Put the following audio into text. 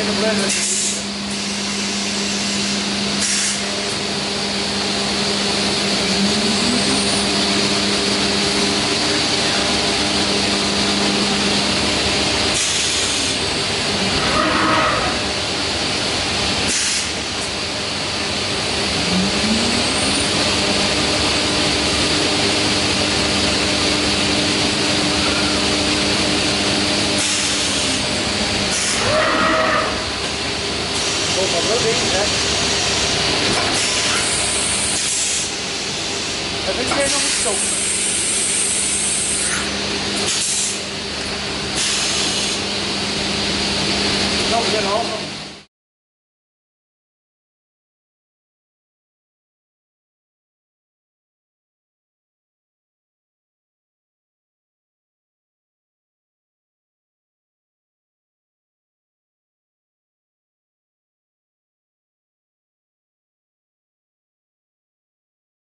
in the blender. Even jij nog iets kopen. Nog een halve.